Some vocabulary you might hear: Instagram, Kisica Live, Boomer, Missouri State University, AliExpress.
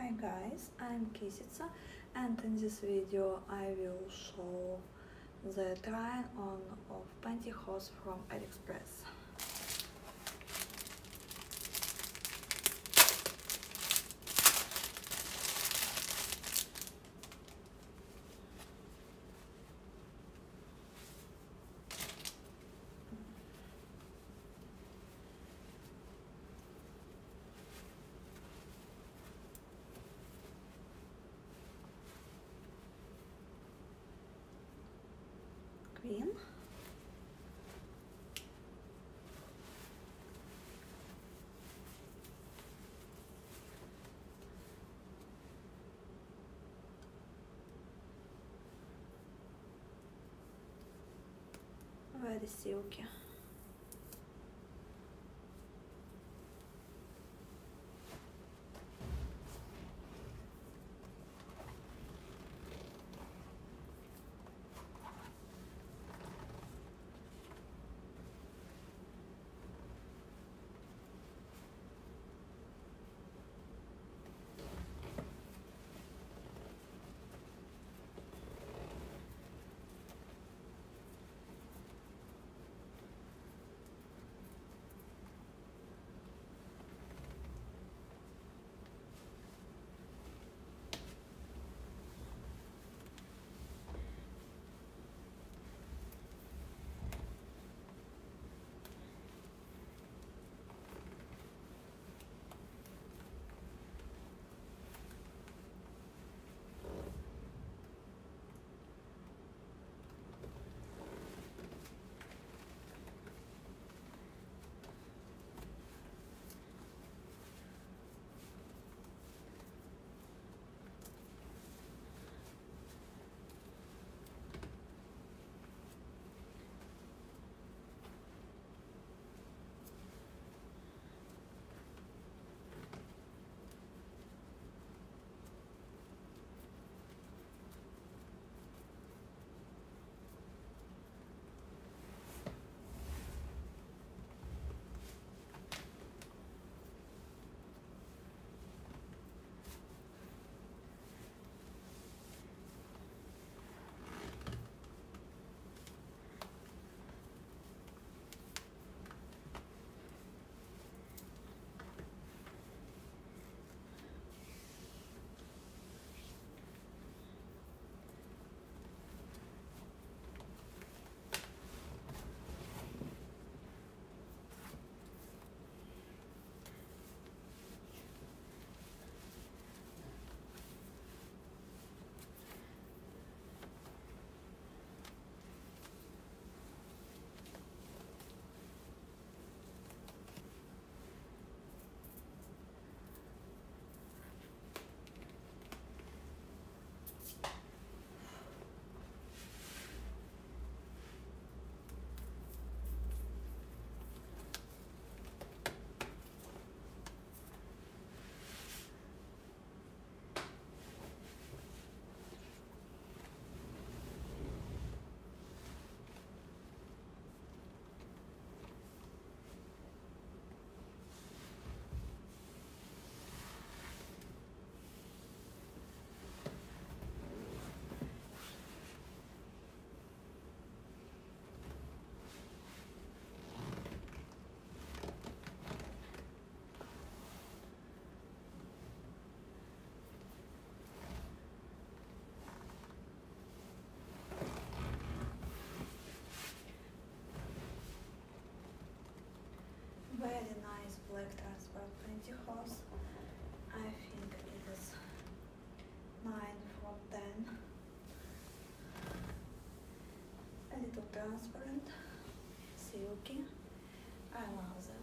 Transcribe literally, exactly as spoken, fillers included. Hi guys, I'm Kisica, and in this video I will show the try on of pantyhose from AliExpress. Green, very silky. Black transparent pantyhose. I think it is nine from ten. A little transparent, silky. I love that.